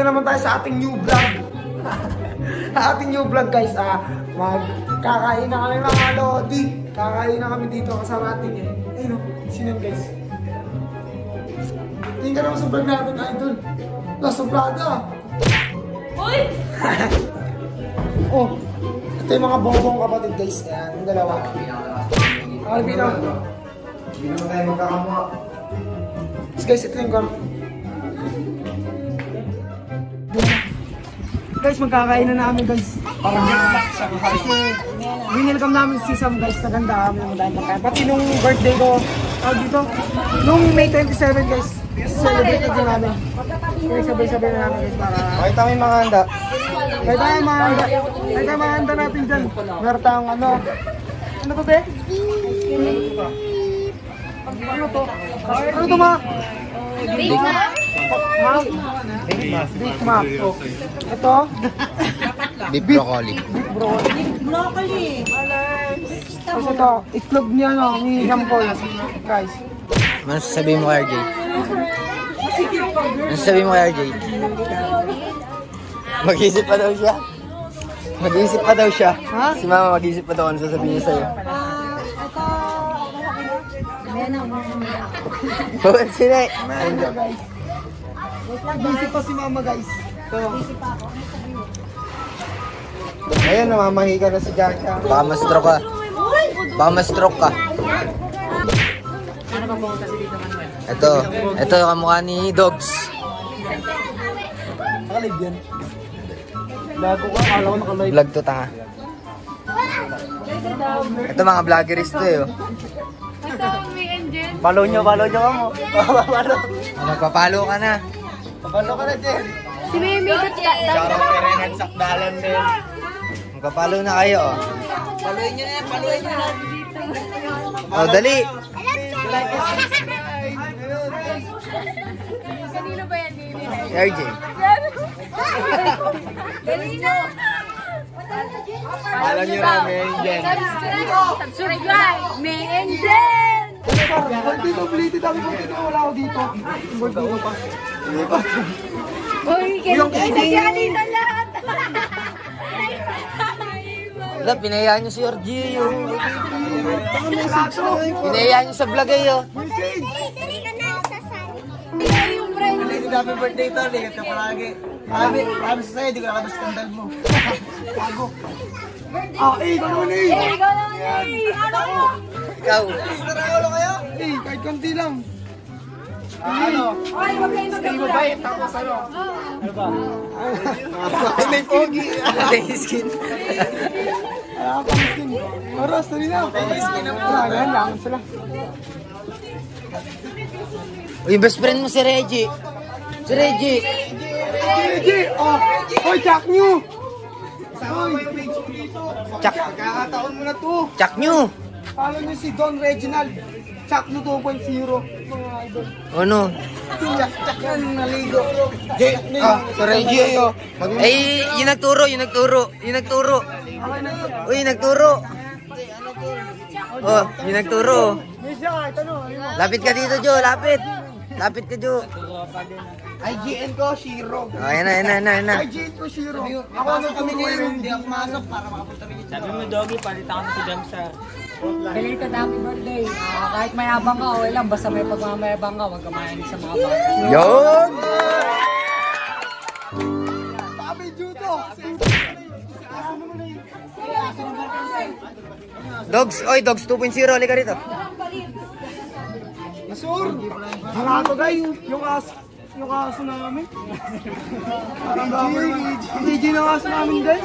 dito naman tayo sa ating new vlog. Ating new vlog, guys. Kakain na kami mga lodi. Kakain na kami dito kasama natin eh. Ayun, sinan guys. Tingnan naman sa vlog natin, idol. Nasuplada. Uy! Oh, ito yung mga bongbong kapatid, guys. Ayan, yung dalawa. Alvin na. Hindi naman tayo magkakamuha. Guys, ito yung gano'n. Guys, magkakain na namin, guys. Parang nilaksak kasi winilcome namin si Sam, guys. Naganda kami ng dahil magkain. Pati nung birthday ko, dito, nung May 27, guys, celebrate na din namin. Kaya sabay-sabay na namin, guys, para... Kahit kami mga handa. Kahit tayo mga handa. Kahit tayo mga handa natin dyan. Meron tayong ano. Ano to, be? Ano to? Ano to, ma? Big Mac? Big Mac. Ito? Deep broccoli. Deep broccoli. Tapos ito, itlog niya no, ni Jampol. Guys. Ano sasabihin mo, RJ? Ano sasabihin mo, RJ? Mag-isip pa daw siya. Mag-isip pa daw siya. Si mama mag-isip pa daw. Ano sasabihin niya sa'yo? Bawal sila eh. Busy pa si mama, guys. Busy pa ako. Ayan, namamahi ka na si Jaja. Baka ma-stroke ka. Baka ma-stroke ka. Ito. Ito yung kamukha ni Dogs. Nakalive yan. Lago ka. Akala ko nakalive. Vlog to ta. Ito mga vloggerist to eh. Follow nyo ka mo. Nagpapalo ka na. Papalo ka na, Jen. Si Mimi, Charo Peren at Sakdalan din. Magpapalo na kayo. Follow nyo na, follow nyo na. O, dali. Kanino ba yan, Mimi? RJ. Dali na. Alam nyo na, May and Jen. Subscribe, May and Jen. Dito, belated ako dito. Wala ako dito. Dito ko pa. Hindi pa. Uy, kaya lahat. Wala, pinayaan nyo si RG. Pinayaan nyo sa vlog kayo. Happy birthday to. Ligat ka palagi. Happy sa sa'yo. Hindi ko nakabas kandal mo. Tago. Ikaw naman eh. Ikaw naman eh. Ano mo? Ikaw. Naraulo kayo? Eh, kahit konti lang. Ano? Ay, wag kayo magkakula. Tapos ano? Ano ba? May pogi. May skin. May skin. Maros, tuloy na. May skin na po. Ganyan lang sila. Uy, best friend mo si Reggie. Si Reggie. Reggie! Hoy, Jack New! Sama ko yung page ko dito. Kakataon mo na to. Jack New! Paano nyo si Don Reginald? Chuck no 2.0. Ano? Chuck yan, naligo. So Reggie ayo. Ay, yung nagturo. Uy, nagturo. Oh, yung nagturo. Lapit ka dito, Jo, lapit. Lapit ka, Jo. IGN ko, Shiro. Ayan na. IGN ko, Shiro. Ako ano kami ngayon, hindi ako masok para makapunta rin. Sabi mo, Doggy, palita ka si Jam sa... Belated happy birthday. Kahit mayabang ka, okay lang. Basta may pagmamayabang ka, huwag ka mayanig sa mga bata. Yun! Baka may judo! Dogs! Oy, Dogs 2.0. Halika rito. Masur! Mga ato, guys. Yung aso namin. DJ ng aso namin, guys.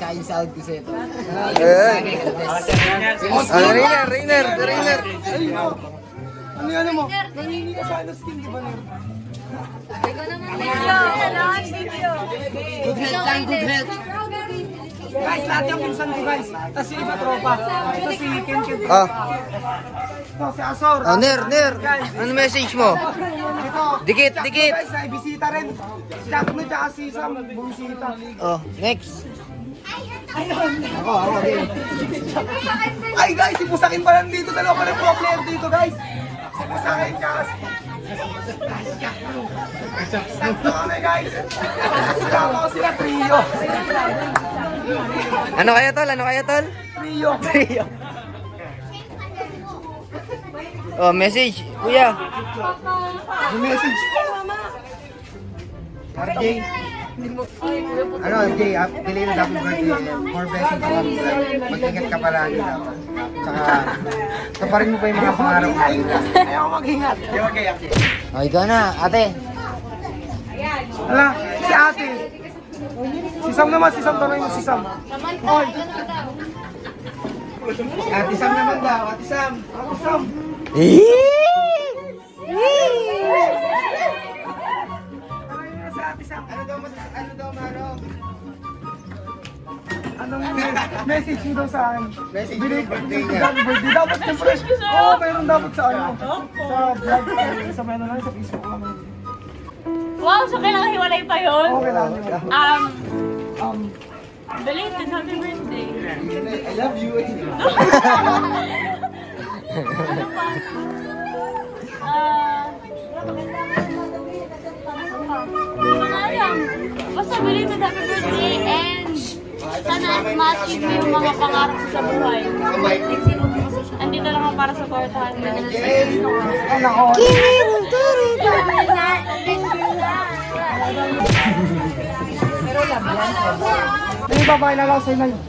Tsaka yung sound ko sa'yo. Rainer! Ano yan mo? Nangingi ka sana skin, di ba, Nero? Guys, lahat yung pinsan ko guys. Tapos yung iba tropa. Tapos si Ken. Ah. Ito si Azor. Oh, Ner. Ano message mo? Ito. Dikit. Guys, naibisita rin. Jack mo, tsaka si Sam. Bumisita. Oh, next. Ayun. Ako rin. Ay guys, si Pusakin pa lang dito. Dalawa pa lang problem dito guys. Si Pusakin, guys. Sakto guys. Sakto ko sila trio. Ano kaya tol? Trio. Oh, message. Kuya. Message. RJ. Ano, RJ, delay na dapat birthday. More blessings dapat. Mag-ingat ka palagi dapat. Tsaka, taparin mo pa yung mga pangarap mo. Ayaw mag-ingat. Okay. Oh, ikaw na, ate. Hala, si ate. Si Sam tanongin mo si Sam. Oy. Ate Sam naman daw, Ate Sam. Ako Sam. Anong message mo daw sa akin? Message birthday dapat siyempre. Oo, mayroon dapat sa ano. Sa vlog, sa meron lang sa Facebook naman. Wow, so kailangan hiwalay pa yun? Oo, kailangan hiwalay. Belated, happy birthday. I love you. Ano pa? Pangarang. Basta belated, happy birthday and sana ma-achieve mo yung mga pangarap ko sa buhay. Andito lang ako para supportahan mo. Kirin! May babae na lang sa'yo na yun.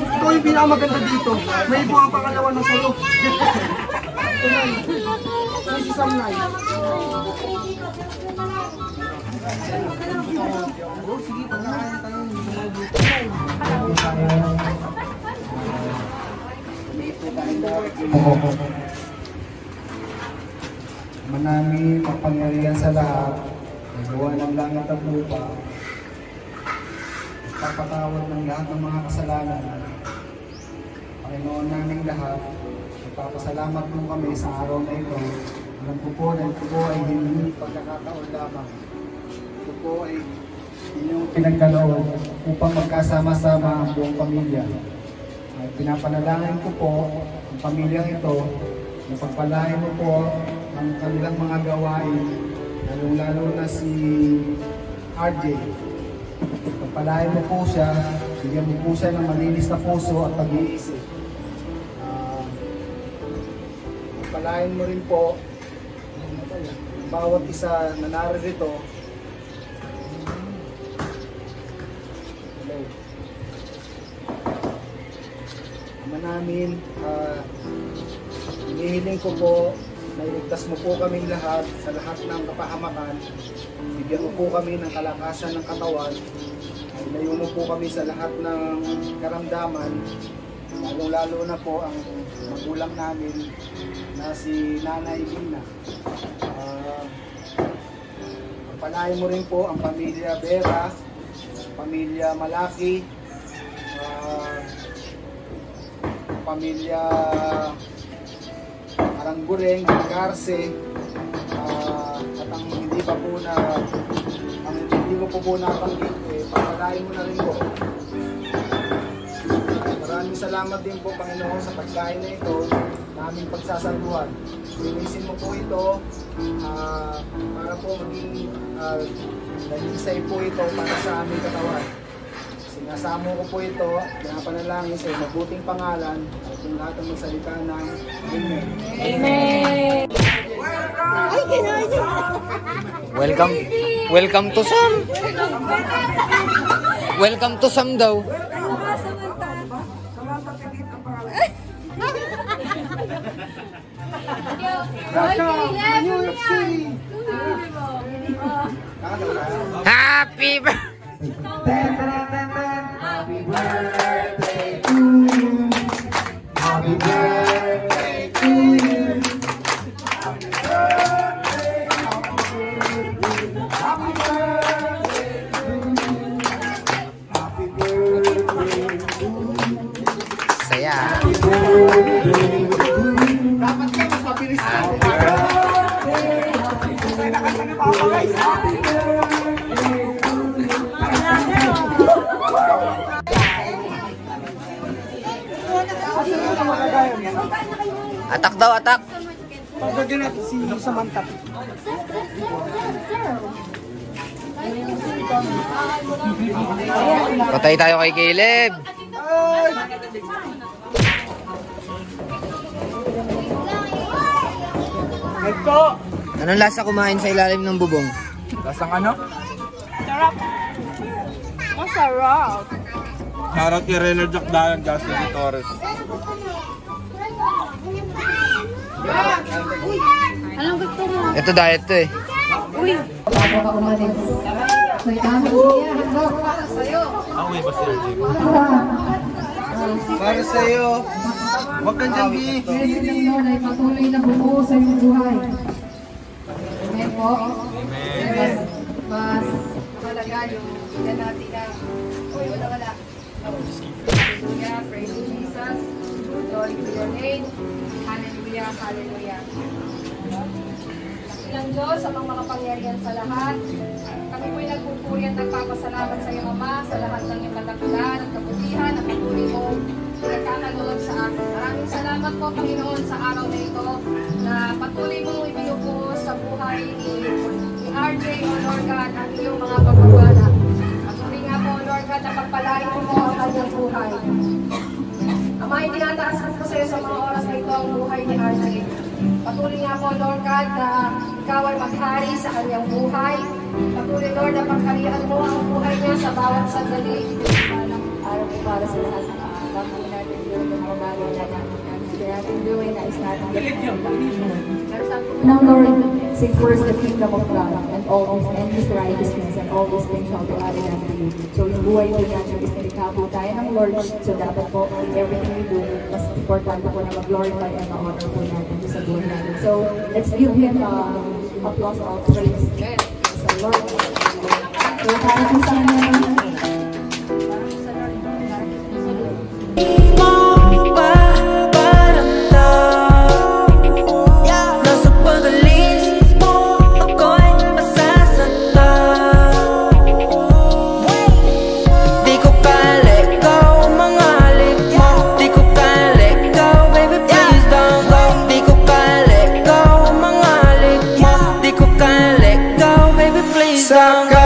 Ikaw yung pinakamaganda dito. May ipo ang pangalawa na sa'yo. Ito na yun. Ito sa mga yun. Sige, pagkakaan tayo. Manami kapangyarihan sa lahat, nagawa ng langit at lupa, papatawad ng lahat ng mga kasalanan. Panginoon namin lahat, nagpapasalamat mo kami sa araw na ito. Alam ko po na ito po ay hindi pagkakataon lamang. Ito po ay inyong pinagkaloob upang magkasama-sama ang buong pamilya. At pinapanalangin ko po ang pamilyang ito, napagpalain mo po ang kanilang mga gawain, lalo na si RJ. Napagpalain mo po siya, bigyan mo po siya ng malinis na puso at pag-iisip. Napagpalain mo rin po bawat isa na naririto. Manamin, hinihiling ko po na iligtas mo po kaming lahat sa lahat ng kapahamakan. Bigyan mo po kami ng kalakasan ng katawan. Layo mo po kami sa lahat ng karamdaman. Lalo na po ang magulang namin na si Nanay Mina. Pagpalain mo rin po ang pamilya Vera, pamilya Malaki, pamilya Aranggureng, Garce, at ang hindi pa po na ang hindi ko po napanggit, pagpalain mo na rin po. Maraming salamat din po Panginoon sa pagkain na ito na aming pagsasaluhan. Linisin mo po ito para po maging nagisay po ito para sa aming katawan. Sinasamo ko po ito, pinapanalangin sa mabuting pangalan at yung lahat ang magsalita ng Amen. Amen! Welcome to Sam! Welcome to Sam daw! Happy birthday! Happy birthday to you. Happy birthday to you. Happy birthday. Atak daw, atak. Pagagyan natin si Samantha. Patay tayo kay Caleb. Anong lasa kumain sa ilalim ng bubong? Lasang ano? Sarap. Masarap. Sarap kay Reynard Jacdayan, Justin Torres. Ito diet to eh. Uy! Bago ka umalis. May dami niya. Handa ko para sa'yo. Away ba sila? Para sa'yo. Huwag kang dyan, B. Blessed ng Lord ay patuloy na buo sa iyong buhay. Amen po. Amen. Mas malaga yung ilan natin na uy, wala. Hallelujah. Praise to Jesus. Glory to your name. Hallelujah. Hallelujah. Ng Diyos ang makapangyarihan sa lahat. Kami po'y nagpupuri at nagpapasalamat sa iyo, Ama, sa lahat ng iyong katagulan at kabutihan at patuloy mo at kanalulog sa akin. Maraming salamat po, Panginoon, sa araw na ito na patuloy mong ibinubuo sa buhay ni RJ, O Lord God, ang iyong mga pagpapala. Patuloy nga po, Lord God, na pagpalain mo ang kanyang buhay. Ama, hindi nataas po sa iyo sa mga oras na ito ang buhay ni RJ. Patuloy nga po, Lord God, na ikaw ay maghari sa kanyang buhay. Patuloy, Lord, na pagkarihan mo ang buhay niya sa bawat sandali. Araw mo para sa lahat ng araw. Kami natin yung magbabago na natin. Kaya natin gawin na isa natin. Now, Lord, seek first the kingdom of God and all His righteousness and all these things shall be added unto you. So, yung buhay ko natin is nagkabo tayo ng Lord. So, dapat po, everything we do, mas important po na mag-glorify and ma-honor po natin sa buhay natin. So, let's give Him applause or praise. Sa Lord. So, para po sa amin. Please don't go.